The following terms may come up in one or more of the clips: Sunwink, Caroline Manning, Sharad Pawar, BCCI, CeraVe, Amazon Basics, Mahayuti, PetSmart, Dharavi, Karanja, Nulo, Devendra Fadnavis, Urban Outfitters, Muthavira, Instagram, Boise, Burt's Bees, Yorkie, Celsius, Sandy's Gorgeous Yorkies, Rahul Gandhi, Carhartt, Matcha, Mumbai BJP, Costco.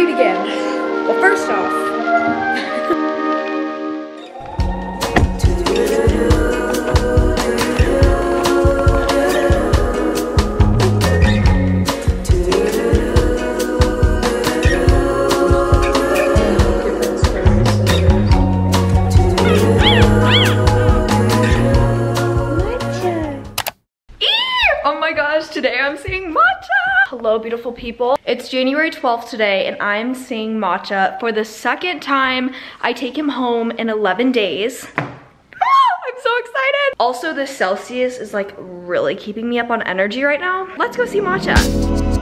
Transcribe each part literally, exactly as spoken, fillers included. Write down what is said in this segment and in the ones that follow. we begin? Well, first off, beautiful people. It's January twelfth today and I'm seeing Matcha for the second time. I take him home in eleven days. Ah, I'm so excited. Also, the Celsius is like really keeping me up on energy right now. Let's go see Matcha.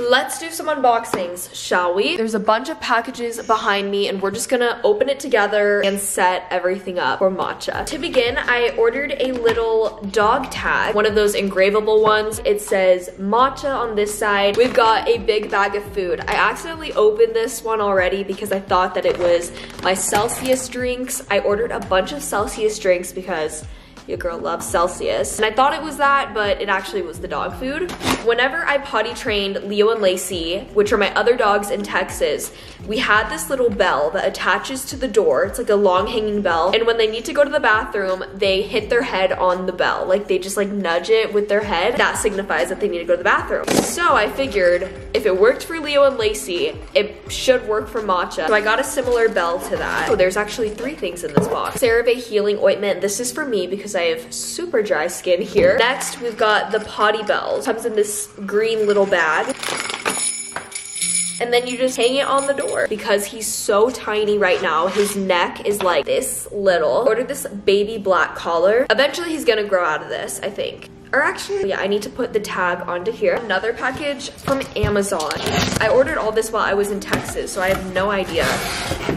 Let's do some unboxings, shall we? There's a bunch of packages behind me and we're just gonna open it together and set everything up for Matcha. To begin, I ordered a little dog tag, one of those engravable ones. It says Matcha on this side. We've got a big bag of food. I accidentally opened this one already because I thought that it was my Celsius drinks. I ordered a bunch of Celsius drinks because your girl loves Celsius. And I thought it was that, but it actually was the dog food. Whenever I potty trained Leo and Lacey, which are my other dogs in Texas, we had this little bell that attaches to the door. It's like a long hanging bell. And when they need to go to the bathroom, they hit their head on the bell. Like they just like nudge it with their head. That signifies that they need to go to the bathroom. So I figured if it worked for Leo and Lacey, it should work for Matcha. So I got a similar bell to that. So there's actually three things in this box. CeraVe Healing Ointment. This is for me because I have super dry skin here. Next, we've got the potty bells. Comes in this green little bag. And then you just hang it on the door. Because he's so tiny right now, his neck is like this little. Ordered this baby black collar. Eventually he's gonna grow out of this, I think. Or actually, yeah, I need to put the tag onto here. Another package from Amazon. I ordered all this while I was in Texas, so I have no idea.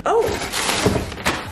Oh!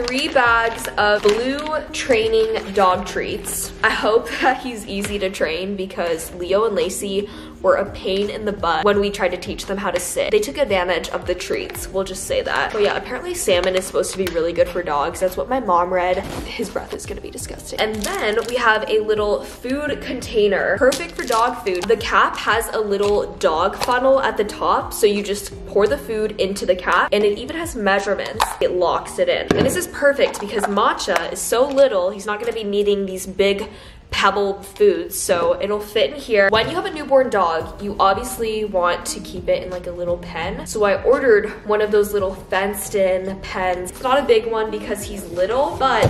Three bags of blue training dog treats. I hope that he's easy to train because Leo and Lacey were a pain in the butt when we tried to teach them how to sit. They took advantage of the treats, we'll just say that. Oh yeah, apparently salmon is supposed to be really good for dogs. That's what my mom read. His breath is gonna be disgusting. And then we have a little food container, perfect for dog food. The cap has a little dog funnel at the top, so you just pour the food into the cap, and it even has measurements. It locks it in. And this is perfect because Matcha is so little, he's not gonna be needing these big pebble foods, so it'll fit in here. When you have a newborn dog, you obviously want to keep it in like a little pen. So I ordered one of those little fenced in pens. It's not a big one because he's little, but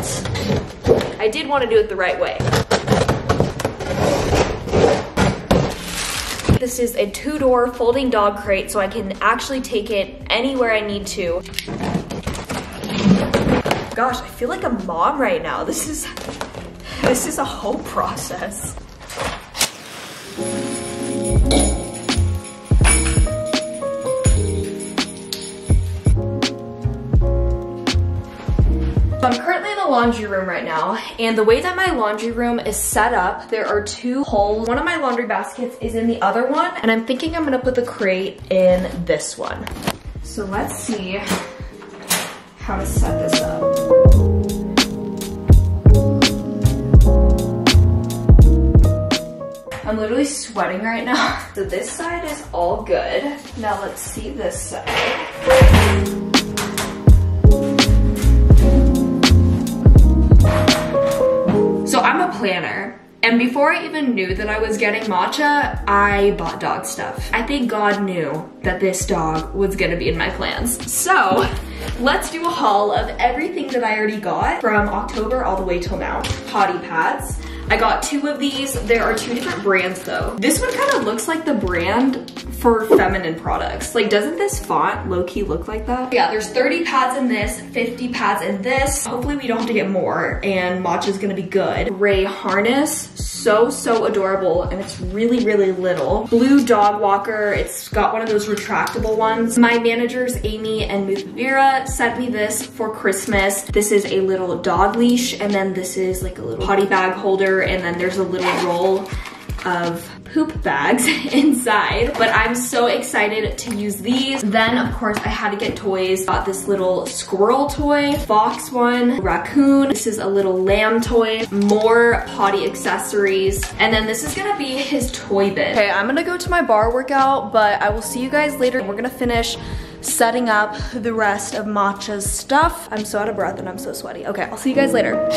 I did want to do it the right way. This is a two-door folding dog crate, so I can actually take it anywhere I need to. Gosh, I feel like a mom right now. This is This is a whole process. I'm currently in the laundry room right now, and the way that my laundry room is set up, there are two holes. One of my laundry baskets is in the other one, and I'm thinking I'm gonna put the crate in this one. So let's see how to set this up. I'm literally sweating right now. So this side is all good. Now let's see this side. So I'm a planner. And before I even knew that I was getting Matcha, I bought dog stuff. I think God knew that this dog was gonna be in my plans. So let's do a haul of everything that I already got from October all the way till now. Potty pads. I got two of these. There are two different brands though. This one kind of looks like the brand for feminine products. Like, doesn't this font low-key look like that? Yeah, there's thirty pads in this, fifty pads in this. Hopefully we don't have to get more and Matcha's gonna be good. Gray harness, so, so adorable, and it's really, really little. Blue dog walker, it's got one of those retractable ones. My managers, Amy and Muthavira, sent me this for Christmas. This is a little dog leash, and then this is like a little potty bag holder, and then there's a little roll of poop bags inside, but I'm so excited to use these. Then of course I had to get toys. Got this little squirrel toy, fox one, raccoon. This is a little lamb toy, more potty accessories. And then this is gonna be his toy bin. Okay, I'm gonna go to my bar workout, but I will see you guys later. We're gonna finish setting up the rest of Matcha's stuff. I'm so out of breath and I'm so sweaty. Okay, I'll see you guys later.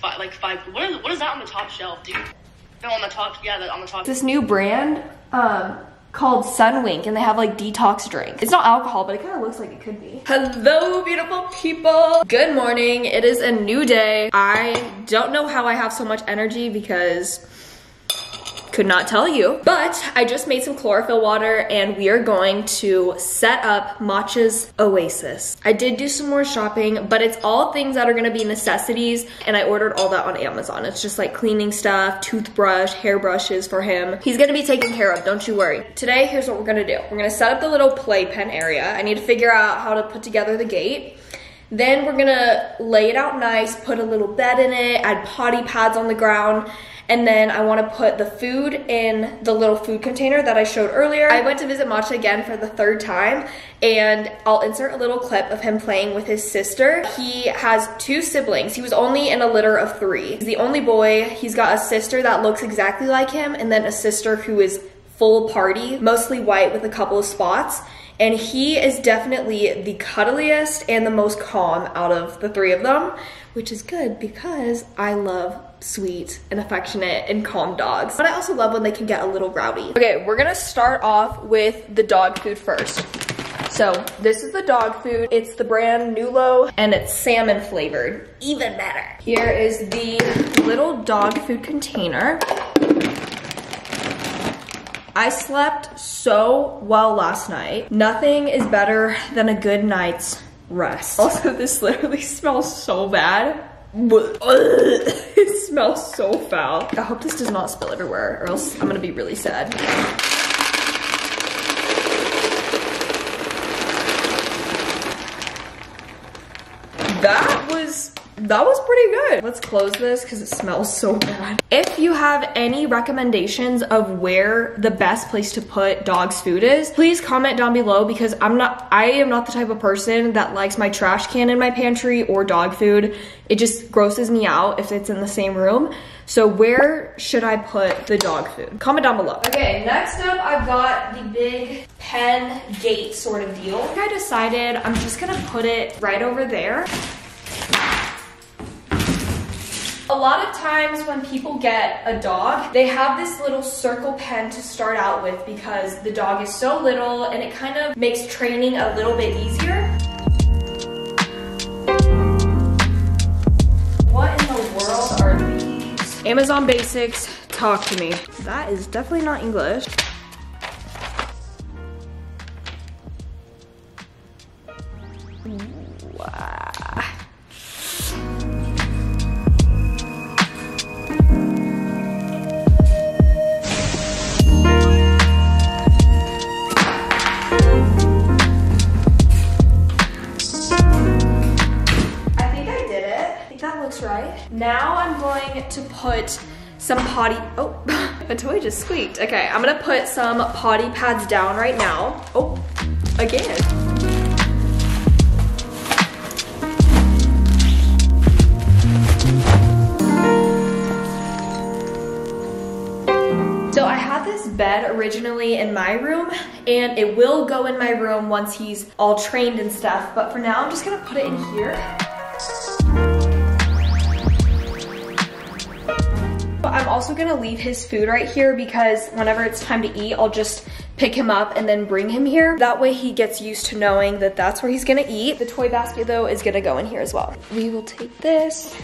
Five, like five, what is, what is that on the top shelf, dude? No, on the top, yeah, on the top. This new brand um, called Sunwink, and they have like detox drink. It's not alcohol, but it kind of looks like it could be. Hello, beautiful people. Good morning, it is a new day. I don't know how I have so much energy because could not tell you, but I just made some chlorophyll water and we are going to set up Matcha's Oasis. I did do some more shopping, but it's all things that are gonna be necessities and I ordered all that on Amazon. It's just like cleaning stuff, toothbrush, hair brushes for him. He's gonna be taken care of, don't you worry. Today, here's what we're gonna do. We're gonna set up the little playpen area. I need to figure out how to put together the gate. Then we're gonna lay it out nice, put a little bed in it, add potty pads on the ground, and then I wanna put the food in the little food container that I showed earlier. I went to visit Matcha again for the third time, and I'll insert a little clip of him playing with his sister. He has two siblings. He was only in a litter of three. He's the only boy. He's got a sister that looks exactly like him, and then a sister who is full party, mostly white with a couple of spots. And he is definitely the cuddliest and the most calm out of the three of them, which is good because I love sweet and affectionate and calm dogs. But I also love when they can get a little rowdy. Okay, we're gonna start off with the dog food first. So this is the dog food. It's the brand Nulo and it's salmon flavored, even better. Here is the little dog food container. I slept so well last night. Nothing is better than a good night's rest. Also, this literally smells so bad. It smells so foul. I hope this does not spill everywhere or else I'm gonna be really sad. That was That was pretty good. Let's close this because it smells so bad. If you have any recommendations of where the best place to put dog's food is, please comment down below because I'm not, I am not the type of person that likes my trash can in my pantry or dog food. It just grosses me out if it's in the same room. So where should I put the dog food? Comment down below. Okay, next up I've got the big pen gate sort of deal. I think I decided I'm just gonna put it right over there. A lot of times when people get a dog, they have this little circle pen to start out with because the dog is so little and it kind of makes training a little bit easier. What in the world are these? Amazon Basics, talk to me. That is definitely not English. Now I'm going to put some potty, oh, a toy just squeaked. Okay, I'm gonna put some potty pads down right now. Oh, again. So I had this bed originally in my room and it will go in my room once he's all trained and stuff, but for now I'm just gonna put it in here. I'm also gonna leave his food right here because whenever it's time to eat, I'll just pick him up and then bring him here. That way he gets used to knowing that that's where he's gonna eat. The toy basket though is gonna go in here as well. We will take this,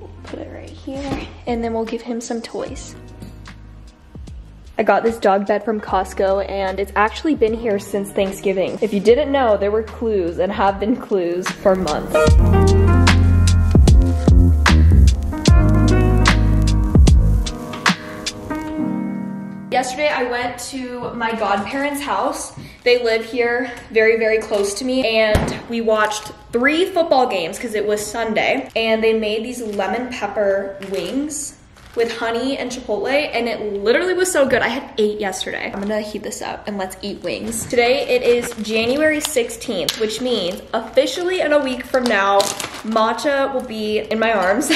we'll put it right here, and then we'll give him some toys. I got this dog bed from Costco and it's actually been here since Thanksgiving. If you didn't know, there were clues and have been clues for months. Yesterday I went to my godparents' house. They live here very, very close to me and we watched three football games because it was Sunday and they made these lemon pepper wings, with honey and chipotle, and it literally was so good. I had eight yesterday. I'm gonna heat this up and let's eat wings. Today it is January sixteenth, which means officially in a week from now, Matcha will be in my arms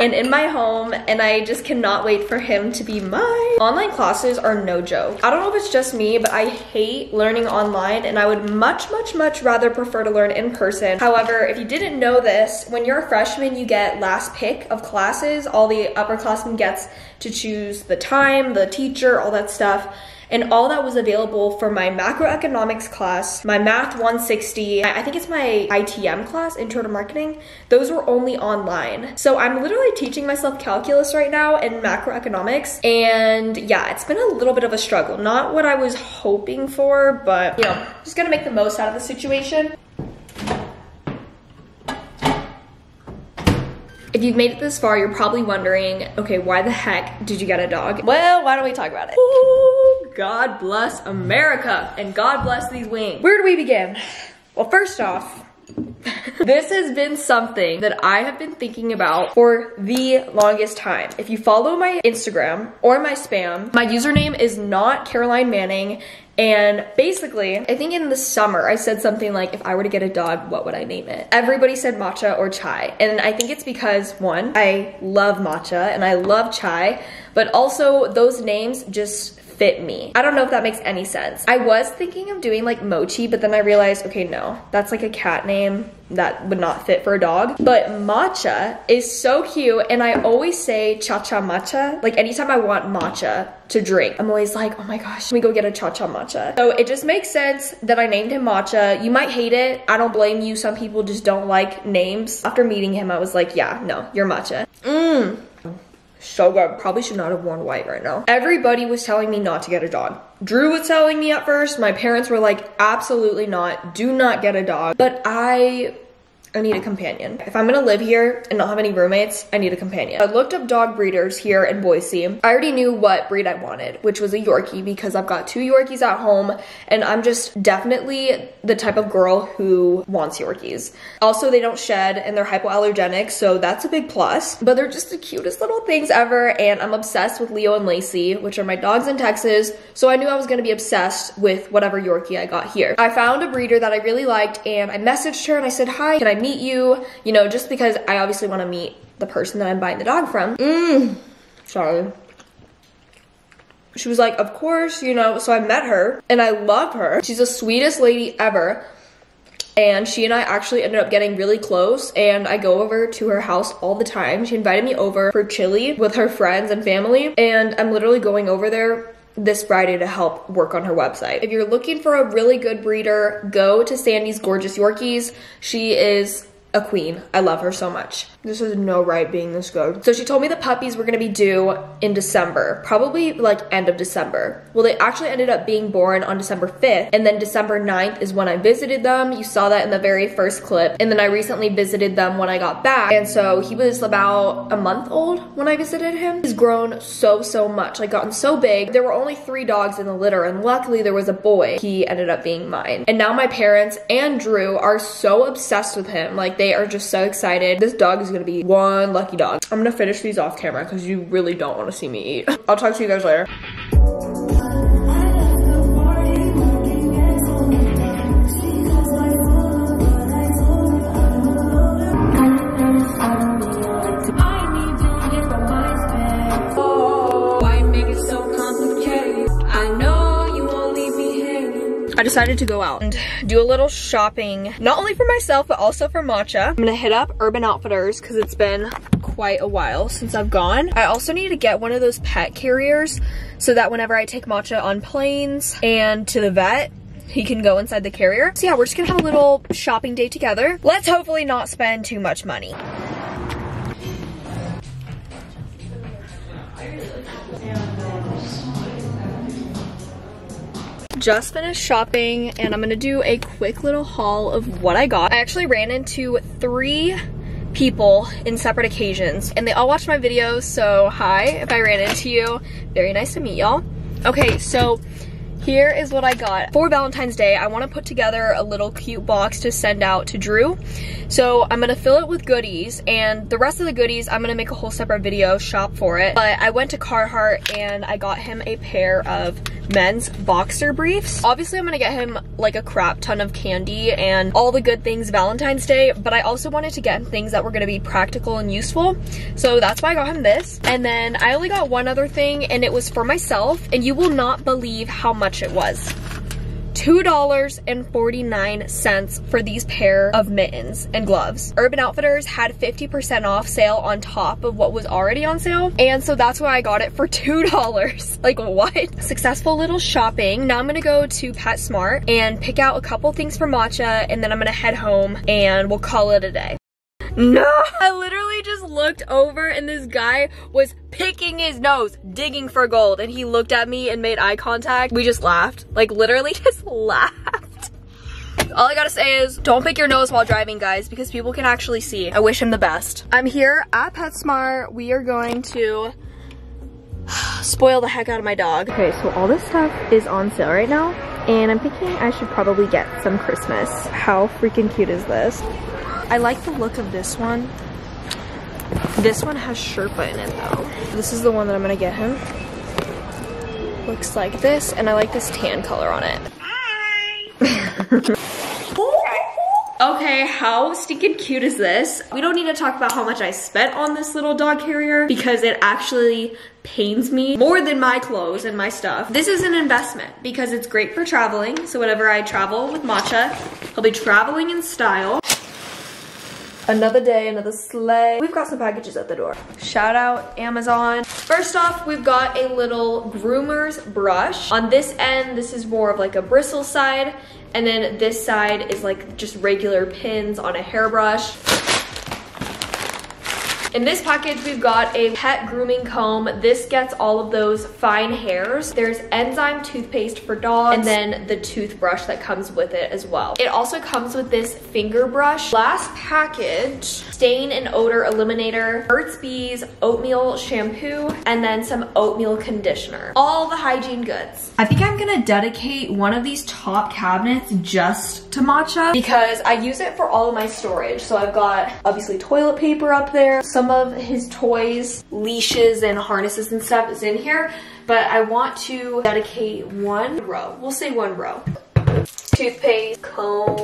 and in my home, and I just cannot wait for him to be mine. Online classes are no joke. I don't know if it's just me, but I hate learning online, and I would much, much, much rather prefer to learn in person. However, if you didn't know this, when you're a freshman, you get last pick of classes. All the upperclassmen gets to choose the time, the teacher, all that stuff. And all that was available for my macroeconomics class, my math one sixty, I think it's my I T M class, intro to marketing. Those were only online. So I'm literally teaching myself calculus right now and macroeconomics. And yeah, it's been a little bit of a struggle. Not what I was hoping for, but you know, just gonna make the most out of the situation. If you've made it this far, you're probably wondering, okay, why the heck did you get a dog? Well, why don't we talk about it? Ooh, God bless America, and God bless these wings. Where do we begin? Well, first off, this has been something that I have been thinking about for the longest time. If you follow my Instagram or my spam, my username is not Caroline Manning. And basically, I think in the summer, I said something like, if I were to get a dog, what would I name it? Everybody said matcha or chai. And I think it's because, one, I love matcha and I love chai, but also those names just fit me. I don't know if that makes any sense. I was thinking of doing like Mochi, but then I realized, okay, no, that's like a cat name. That would not fit for a dog. But matcha is so cute, and I always say cha-cha matcha. Like anytime I want matcha to drink, I'm always like, oh my gosh, let me go get a cha-cha matcha. So it just makes sense that I named him Matcha. You might hate it. I don't blame you. Some people just don't like names. After meeting him, I was like, yeah, no, you're Matcha. Mmm. So good. Probably should not have worn white right now. Everybody was telling me not to get a dog. Drew was telling me at first. My parents were like, absolutely not. Do not get a dog. But I... I need a companion. If I'm gonna live here and not have any roommates, I need a companion. I looked up dog breeders here in Boise. I already knew what breed I wanted, which was a Yorkie, because I've got two Yorkies at home, and I'm just definitely the type of girl who wants Yorkies. Also, they don't shed and they're hypoallergenic, so that's a big plus. But they're just the cutest little things ever, and I'm obsessed with Leo and Lacey, which are my dogs in Texas, so I knew I was gonna be obsessed with whatever Yorkie I got here. I found a breeder that I really liked, and I messaged her and I said, hi, can I meet you, you know, just because I obviously want to meet the person that I'm buying the dog from. Mmm, sorry. She was like, of course, you know, so I met her, and I love her. She's the sweetest lady ever, and she and I actually ended up getting really close, and I go over to her house all the time. She invited me over for chili with her friends and family, and I'm literally going over there this Friday to help work on her website. If you're looking for a really good breeder, go to Sandy's Gorgeous Yorkies. She is a queen. I love her so much. This is no right being this good. So she told me the puppies were gonna be due in December, probably like end of December. Well, they actually ended up being born on December fifth, and then December ninth is when I visited them. You saw that in the very first clip. And then I recently visited them when I got back. And so he was about a month old when I visited him. He's grown so, so much, like gotten so big. There were only three dogs in the litter, and luckily there was a boy. He ended up being mine. And now my parents and Drew are so obsessed with him. Like, they are just so excited. This dog is gonna be one lucky dog. I'm gonna finish these off camera because you really don't wanna see me eat. I'll talk to you guys later. I decided to go out and do a little shopping, not only for myself, but also for Matcha. I'm gonna hit up Urban Outfitters because it's been quite a while since I've gone. I also need to get one of those pet carriers so that whenever I take Matcha on planes and to the vet, he can go inside the carrier. So yeah, we're just gonna have a little shopping day together. Let's hopefully not spend too much money. Just finished shopping, and I'm gonna do a quick little haul of what I got. I actually ran into three people in separate occasions, and they all watched my videos, so hi if I ran into you. Very nice to meet y'all. Okay, so Here is what I got for Valentine's Day. I want to put together a little cute box to send out to Drew. So I'm going to fill it with goodies, and the rest of the goodies, I'm going to make a whole separate video, shop for it. But I went to Carhartt and I got him a pair of men's boxer briefs. Obviously I'm going to get him like a crap ton of candy and all the good things Valentine's Day, but I also wanted to get him things that were going to be practical and useful. So that's why I got him this. And then I only got one other thing, and it was for myself, and you will not believe how much it was. two dollars and forty-nine cents for these pair of mittens and gloves. Urban Outfitters had fifty percent off sale on top of what was already on sale, and so that's why I got it for two dollars. Like, what? Successful little shopping. Now I'm gonna go to PetSmart and pick out a couple things for Matcha, and then I'm gonna head home and we'll call it a day. No! I literally just looked over and this guy was picking his nose, digging for gold, and he looked at me and made eye contact. We just laughed, like literally just laughed. All I gotta say is, don't pick your nose while driving, guys, because people can actually see. I wish him the best. I'm here at PetSmart. We are going to spoil the heck out of my dog. Okay, so all this stuff is on sale right now, and I'm thinking I should probably get some Christmas. How freaking cute is this? I like the look of this one. This one has Sherpa in it though. This is the one that I'm gonna get him. Looks like this, and I like this tan color on it. Hi! Okay, how stinking cute is this? We don't need to talk about how much I spent on this little dog carrier, because it actually pains me more than my clothes and my stuff. This is an investment because it's great for traveling, so whenever I travel with Matcha, he'll be traveling in style. Another day, another sleigh. We've got some packages at the door. Shout out Amazon. First off, we've got a little groomer's brush. On this end, this is more of like a bristle side, and then this side is like just regular pins on a hairbrush. In this package, we've got a pet grooming comb. This gets all of those fine hairs. There's enzyme toothpaste for dogs, and then the toothbrush that comes with it as well. It also comes with this finger brush. Last package, stain and odor eliminator, Burt's Bees oatmeal shampoo, and then some oatmeal conditioner. All the hygiene goods. I think I'm gonna dedicate one of these top cabinets just to Matcha, because I use it for all of my storage. So I've got, obviously, toilet paper up there. So some of his toys, leashes, and harnesses and stuff is in here, but I want to dedicate one row. We'll say one row. Toothpaste, comb.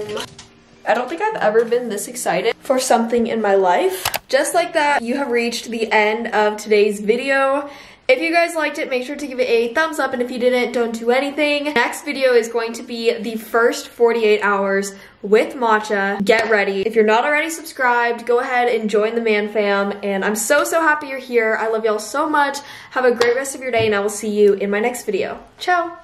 I don't think I've ever been this excited for something in my life. Just like that, you have reached the end of today's video. If you guys liked it, make sure to give it a thumbs up, and if you didn't, don't do anything. Next video is going to be the first forty-eight hours with Matcha. Get ready. If you're not already subscribed, go ahead and join the man fam, and I'm so, so happy you're here. I love y'all so much. Have a great rest of your day, and I will see you in my next video. Ciao!